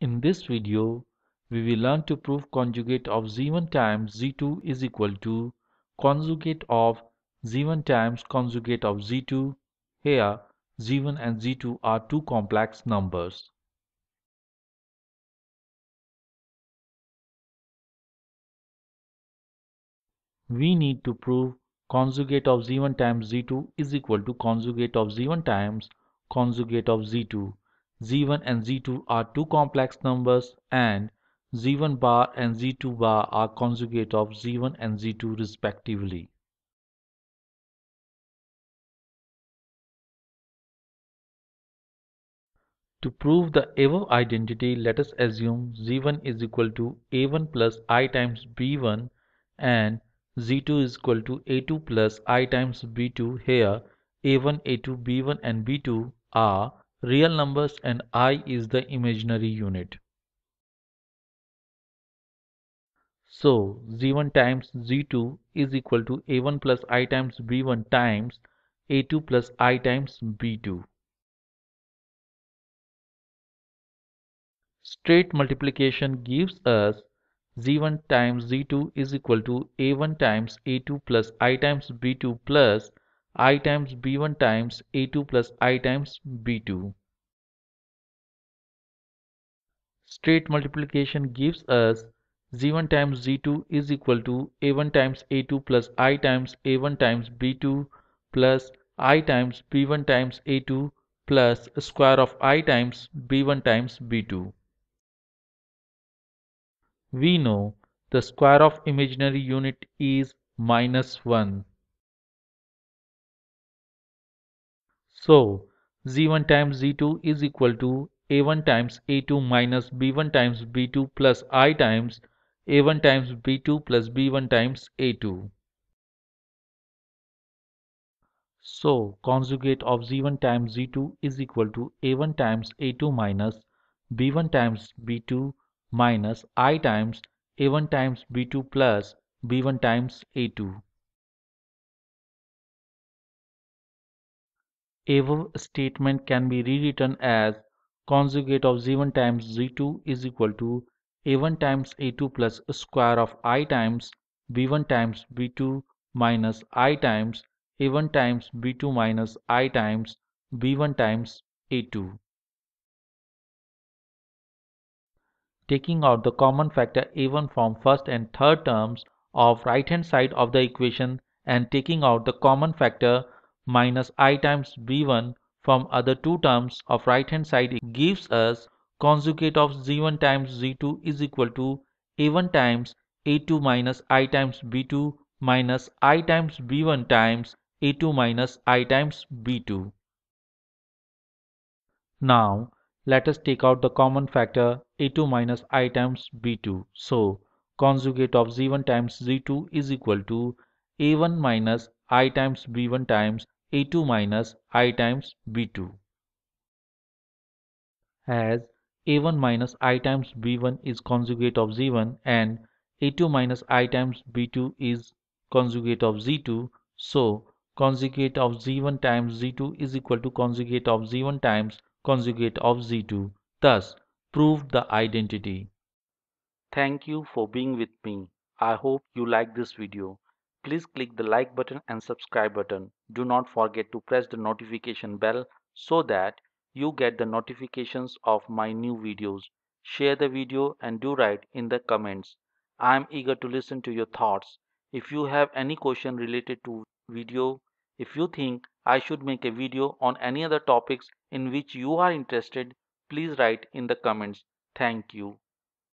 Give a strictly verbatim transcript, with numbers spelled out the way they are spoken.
In this video, we will learn to prove conjugate of z one times z two is equal to conjugate of z one times conjugate of z two. Here, z one and z two are two complex numbers. We need to prove conjugate of z one times z two is equal to conjugate of z one times conjugate of z two. z one and z two are two complex numbers and z one bar and z two bar are conjugate of z one and z two respectively. To prove the above identity, let us assume z one is equal to a one plus I times b one and z two is equal to a two plus I times b two. Here a one, a two, b one and b two are real numbers and I is the imaginary unit. So z one times z two is equal to a one plus I times b one times a two plus I times b two. Straight multiplication gives us z one times z two is equal to a one times a two plus I times b two plus I times b one times a two plus I times b two. Straight multiplication gives us z one times z two is equal to a one times a two plus I times a one times b two plus I times b one times a two plus square of I times b one times b two. We know the square of imaginary unit is minus one. So z one times z two is equal to a one times a two minus b one times b two plus I times a one times b two plus b one times a two. So conjugate of z one times z two is equal to a one times a two minus b one times b two minus I times a one times b two plus b one times a two. Above statement can be rewritten as conjugate of z one times z two is equal to a one times a two plus square of I times b one times b two minus I times a one times b two minus I times b one times a two. Taking out the common factor a one from first and third terms of right hand side of the equation and taking out the common factor minus I times b one from other two terms of right hand side gives us conjugate of z one times z two is equal to a one times a two minus I times b two minus I times b one times a two minus I times b two. Now let us take out the common factor a two minus I times b two. So conjugate of z one times z two is equal to a one minus I times b one times a two minus I times b two. As a one minus I times b one is conjugate of z one and a two minus I times b two is conjugate of z two, so conjugate of z one times z two is equal to conjugate of z one times conjugate of z two. Thus, prove the identity. Thank you for being with me. I hope you like this video. Please click the like button and subscribe button. Do not forget to press the notification bell so that you get the notifications of my new videos. Share the video and do write in the comments. I am eager to listen to your thoughts. If you have any question related to video, if you think I should make a video on any other topics in which you are interested, please write in the comments. Thank you.